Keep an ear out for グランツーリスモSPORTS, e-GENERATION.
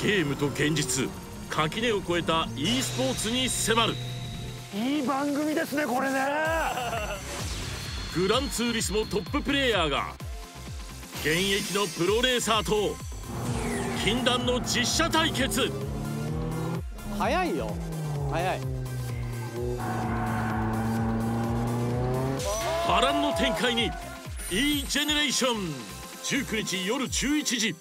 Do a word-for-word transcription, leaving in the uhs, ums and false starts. ゲームと現実、垣根を越えた e スポーツに迫る。いい番組ですねこれね。グランツーリスモトッププレイヤーが現役のプロレーサーと禁断の実写対決。早いよ、早い。波乱の展開に E ジェネレーション、じゅうくにち夜じゅういちじ。